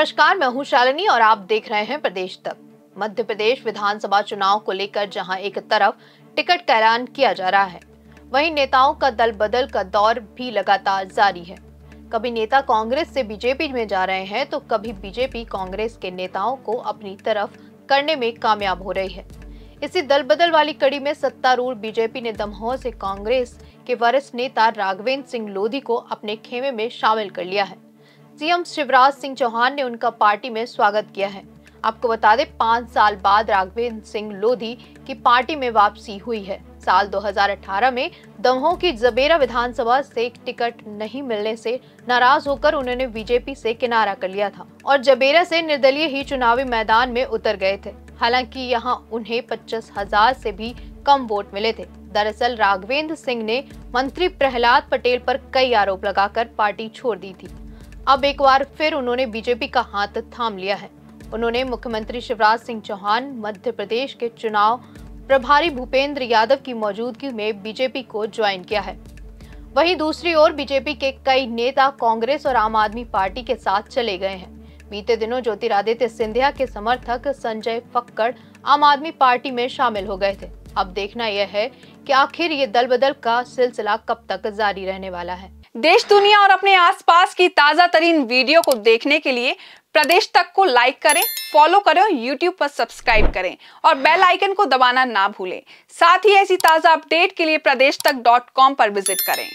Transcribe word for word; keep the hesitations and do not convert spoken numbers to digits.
नमस्कार, मैं हूं शालिनी और आप देख रहे हैं प्रदेश तक। मध्य प्रदेश विधानसभा चुनाव को लेकर जहां एक तरफ टिकट का ऐलान किया जा रहा है, वहीं नेताओं का दल बदल का दौर भी लगातार जारी है। कभी नेता कांग्रेस से बीजेपी में जा रहे हैं तो कभी बीजेपी कांग्रेस के नेताओं को अपनी तरफ करने में कामयाब हो रही है। इसी दल बदल वाली कड़ी में सत्तारूढ़ बीजेपी ने दमोह से कांग्रेस के वरिष्ठ नेता राघवेंद्र सिंह लोधी को अपने खेमे में शामिल कर लिया है। सीएम शिवराज सिंह चौहान ने उनका पार्टी में स्वागत किया है। आपको बता दें, पाँच साल बाद राघवेंद्र सिंह लोधी की पार्टी में वापसी हुई है। साल दो हज़ार अठारह में दमोह की जबेरा विधानसभा से टिकट नहीं मिलने से नाराज होकर उन्होंने बीजेपी से किनारा कर लिया था और जबेरा से निर्दलीय ही चुनावी मैदान में उतर गए थे। हालांकि यहां उन्हें पच्चीस हजार से भी कम वोट मिले थे। दरअसल राघवेंद्र सिंह ने मंत्री प्रहलाद पटेल पर कई आरोप लगाकर पार्टी छोड़ दी थी। अब एक बार फिर उन्होंने बीजेपी का हाथ थाम लिया है। उन्होंने मुख्यमंत्री शिवराज सिंह चौहान, मध्य प्रदेश के चुनाव प्रभारी भूपेंद्र यादव की मौजूदगी में बीजेपी को ज्वाइन किया है। वहीं दूसरी ओर बीजेपी के कई नेता कांग्रेस और आम आदमी पार्टी के साथ चले गए हैं। बीते दिनों ज्योतिरादित्य सिंधिया के समर्थक संजय फक्कड़ आम आदमी पार्टी में शामिल हो गए थे। अब देखना यह है कि आखिर ये दल बदल का सिलसिला कब तक जारी रहने वाला है। देश, दुनिया और अपने आसपास की ताजा तरीन वीडियो को देखने के लिए प्रदेश तक को लाइक करें, फॉलो करें, यूट्यूब पर सब्सक्राइब करें और बेल आइकन को दबाना ना भूलें। साथ ही ऐसी ताजा अपडेट के लिए प्रदेश तक डॉट कॉम पर विजिट करें।